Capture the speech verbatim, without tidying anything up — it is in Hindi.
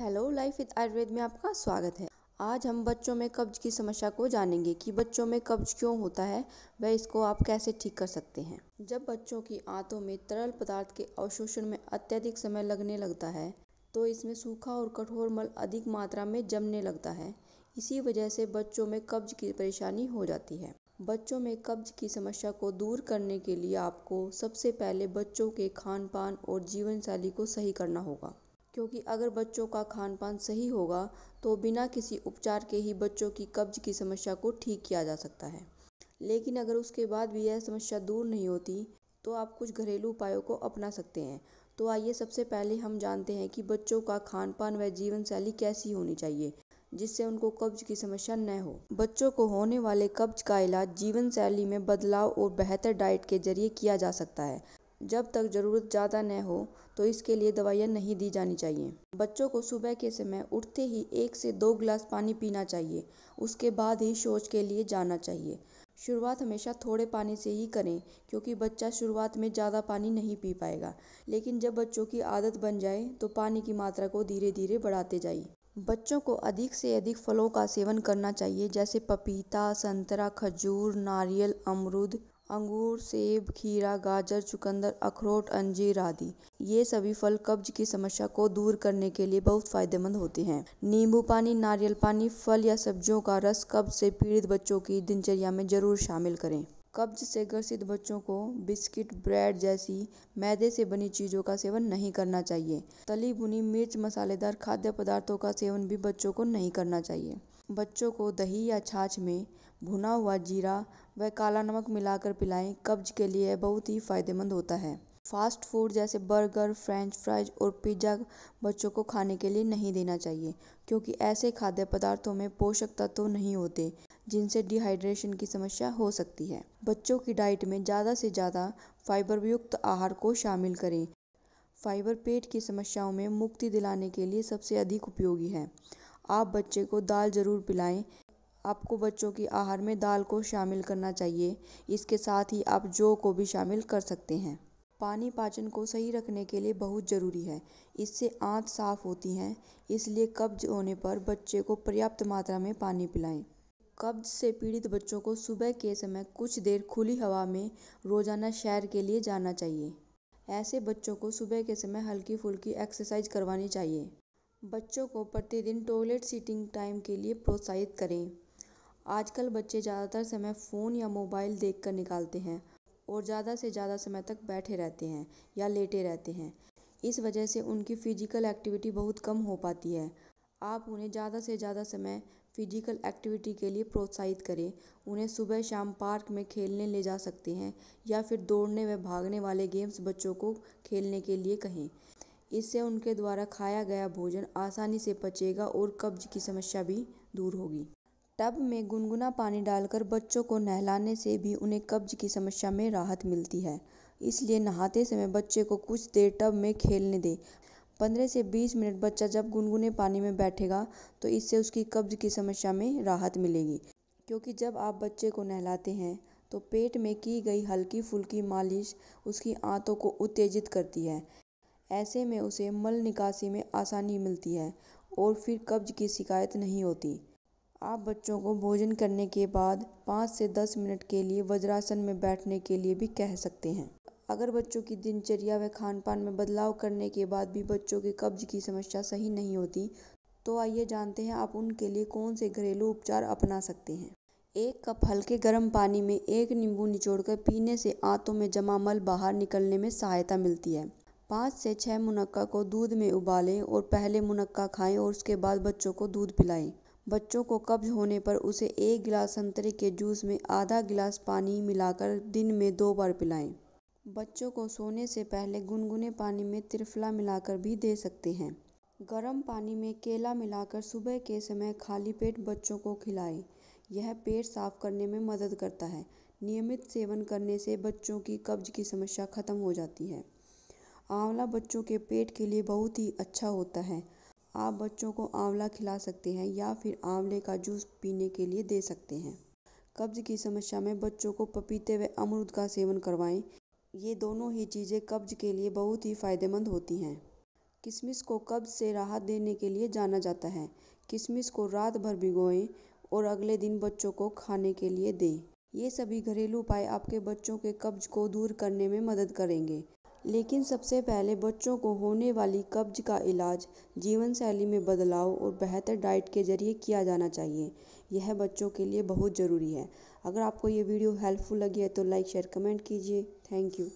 हेलो, लाइफ विद आयुर्वेद में आपका स्वागत है। आज हम बच्चों में कब्ज की समस्या को जानेंगे कि बच्चों में कब्ज क्यों होता है व इसको आप कैसे ठीक कर सकते हैं। जब बच्चों की आंतों में तरल पदार्थ के अवशोषण में अत्यधिक समय लगने लगता है तो इसमें सूखा और कठोर मल अधिक मात्रा में जमने लगता है। इसी वजह से बच्चों में कब्ज की परेशानी हो जाती है। बच्चों में कब्ज की समस्या को दूर करने के लिए आपको सबसे पहले बच्चों के खान पान और जीवन शैली को सही करना होगा, क्योंकि अगर बच्चों का खान पान सही होगा तो बिना किसी उपचार के ही बच्चों की कब्ज की समस्या को ठीक किया जा सकता है। लेकिन अगर उसके बाद भी यह समस्या दूर नहीं होती तो आप कुछ घरेलू उपायों को अपना सकते हैं। तो आइए सबसे पहले हम जानते हैं कि बच्चों का खान पान व जीवन शैली कैसी होनी चाहिए जिससे उनको कब्ज की समस्या न हो। बच्चों को होने वाले कब्ज का इलाज जीवन शैली में बदलाव और बेहतर डाइट के जरिए किया जा सकता है। जब तक ज़रूरत ज़्यादा न हो तो इसके लिए दवाइयाँ नहीं दी जानी चाहिए। बच्चों को सुबह के समय उठते ही एक से दो गिलास पानी पीना चाहिए, उसके बाद ही शौच के लिए जाना चाहिए। शुरुआत हमेशा थोड़े पानी से ही करें, क्योंकि बच्चा शुरुआत में ज़्यादा पानी नहीं पी पाएगा। लेकिन जब बच्चों की आदत बन जाए तो पानी की मात्रा को धीरे धीरे बढ़ाते जाइए। बच्चों को अधिक से अधिक फलों का सेवन करना चाहिए, जैसे पपीता, संतरा, खजूर, नारियल, अमरूद, अंगूर, सेब, खीरा, गाजर, चुकंदर, अखरोट, अंजीर आदि। ये सभी फल कब्ज की समस्या को दूर करने के लिए बहुत फायदेमंद होते हैं। नींबू पानी, नारियल पानी, फल या सब्जियों का रस कब्ज से पीड़ित बच्चों की दिनचर्या में जरूर शामिल करें। कब्ज से ग्रसित बच्चों को बिस्किट, ब्रेड जैसी मैदे से बनी चीज़ों का सेवन नहीं करना चाहिए। तली भुनी मिर्च, मसालेदार खाद्य पदार्थों का सेवन भी बच्चों को नहीं करना चाहिए। बच्चों को दही या छाछ में भुना हुआ जीरा व काला नमक मिलाकर पिलाएं। कब्ज के लिए बहुत ही फायदेमंद होता है। फास्ट फूड जैसे बर्गर, फ्रेंच फ्राइज और पिज्ज़ा बच्चों को खाने के लिए नहीं देना चाहिए, क्योंकि ऐसे खाद्य पदार्थों में पोषक तत्व नहीं होते जिनसे डिहाइड्रेशन की समस्या हो सकती है। बच्चों की डाइट में ज़्यादा से ज़्यादा फाइबरयुक्त आहार को शामिल करें। फाइबर पेट की समस्याओं में मुक्ति दिलाने के लिए सबसे अधिक उपयोगी है। आप बच्चे को दाल ज़रूर पिलाएं। आपको बच्चों की आहार में दाल को शामिल करना चाहिए। इसके साथ ही आप जौ को भी शामिल कर सकते हैं। पानी पाचन को सही रखने के लिए बहुत ज़रूरी है, इससे आंत साफ होती हैं। इसलिए कब्ज होने पर बच्चे को पर्याप्त मात्रा में पानी पिलाएं। कब्ज से पीड़ित बच्चों को सुबह के समय कुछ देर खुली हवा में रोज़ाना सैर के लिए जाना चाहिए। ऐसे बच्चों को सुबह के समय हल्की फुल्की एक्सरसाइज करवानी चाहिए। बच्चों को प्रतिदिन टॉयलेट सीटिंग टाइम के लिए प्रोत्साहित करें। आजकल बच्चे ज़्यादातर समय फ़ोन या मोबाइल देखकर निकालते हैं और ज़्यादा से ज़्यादा समय तक बैठे रहते हैं या लेटे रहते हैं। इस वजह से उनकी फ़िजिकल एक्टिविटी बहुत कम हो पाती है। आप उन्हें ज़्यादा से ज़्यादा समय फिजिकल एक्टिविटी के लिए प्रोत्साहित करें। उन्हें सुबह शाम पार्क में खेलने ले जा सकते हैं या फिर दौड़ने व भागने वाले गेम्स बच्चों को खेलने के लिए कहें। इससे उनके द्वारा खाया गया भोजन आसानी से पचेगा और कब्ज की समस्या भी दूर होगी। टब में गुनगुना पानी डालकर बच्चों को नहलाने से भी उन्हें कब्ज की समस्या में राहत मिलती है। इसलिए नहाते समय बच्चे को कुछ देर टब में खेलने दें। पंद्रह से बीस मिनट बच्चा जब गुनगुने पानी में बैठेगा तो इससे उसकी कब्ज की समस्या में राहत मिलेगी, क्योंकि जब आप बच्चे को नहलाते हैं तो पेट में की गई हल्की फुल्की मालिश उसकी आंतों को उत्तेजित करती है। ऐसे में उसे मल निकासी में आसानी मिलती है और फिर कब्ज की शिकायत नहीं होती। आप बच्चों को भोजन करने के बाद पाँच से दस मिनट के लिए वज्रासन में बैठने के लिए भी कह सकते हैं। अगर बच्चों की दिनचर्या व खान पान में बदलाव करने के बाद भी बच्चों की कब्ज की समस्या सही नहीं होती तो आइए जानते हैं आप उनके लिए कौन से घरेलू उपचार अपना सकते हैं। एक कप हल्के गर्म पानी में एक नींबू निचोड़कर पीने से आंतों में जमा मल बाहर निकलने में सहायता मिलती है। पाँच से छः मुनक्का को दूध में उबालें और पहले मुनक्का खाएं और उसके बाद बच्चों को दूध पिलाएं। बच्चों को कब्ज होने पर उसे एक गिलास संतरे के जूस में आधा गिलास पानी मिलाकर दिन में दो बार पिलाएं। बच्चों को सोने से पहले गुनगुने पानी में त्रिफला मिलाकर भी दे सकते हैं। गर्म पानी में केला मिलाकर सुबह के समय खाली पेट बच्चों को खिलाएं। यह पेट साफ करने में मदद करता है। नियमित सेवन करने से बच्चों की कब्ज की समस्या खत्म हो जाती है। आंवला बच्चों के पेट के लिए बहुत ही अच्छा होता है। आप बच्चों को आंवला खिला सकते हैं या फिर आंवले का जूस पीने के लिए दे सकते हैं। कब्ज की समस्या में बच्चों को पपीते व अमरूद का सेवन करवाएं। ये दोनों ही चीज़ें कब्ज के लिए बहुत ही फायदेमंद होती हैं। किशमिश को कब्ज से राहत देने के लिए जाना जाता है। किशमिश को रात भर भिगोएं और अगले दिन बच्चों को खाने के लिए दें। ये सभी घरेलू उपाय आपके बच्चों के कब्ज को दूर करने में मदद करेंगे। लेकिन सबसे पहले बच्चों को होने वाली कब्ज का इलाज जीवन शैली में बदलाव और बेहतर डाइट के जरिए किया जाना चाहिए। यह बच्चों के लिए बहुत ज़रूरी है। अगर आपको ये वीडियो हेल्पफुल लगी है तो लाइक शेयर कमेंट कीजिए। Thank you.